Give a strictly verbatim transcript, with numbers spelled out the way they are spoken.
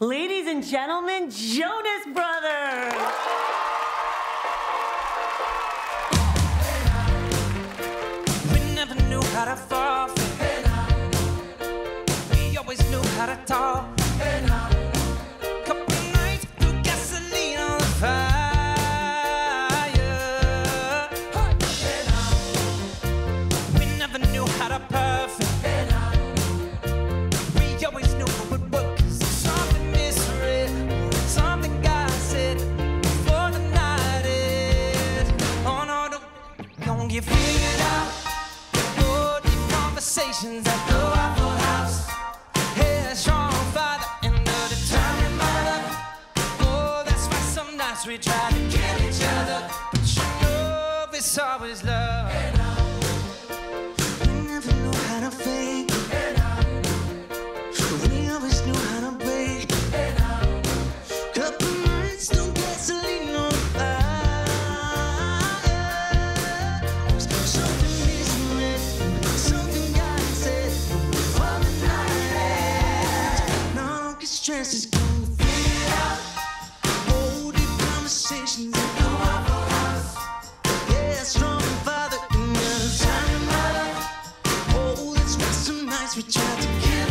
Ladies and gentlemen, Jonas Brothers. We never knew how to fall. We always knew how to talk. You figured out the good conversations at the Waffle House. Hey, a strong father and a determined mother. Oh, that's why some nights we try to kill each other, but you know it's always love. And I, we never knew how to fake. And I, we always knew how to break. And I, couple nights, no gasoline, no fire. Just gonna figure it out. Holding conversations at the Waffle House. Yeah, strong father and a determined mother. Oh, that's why some nights we tried to kill.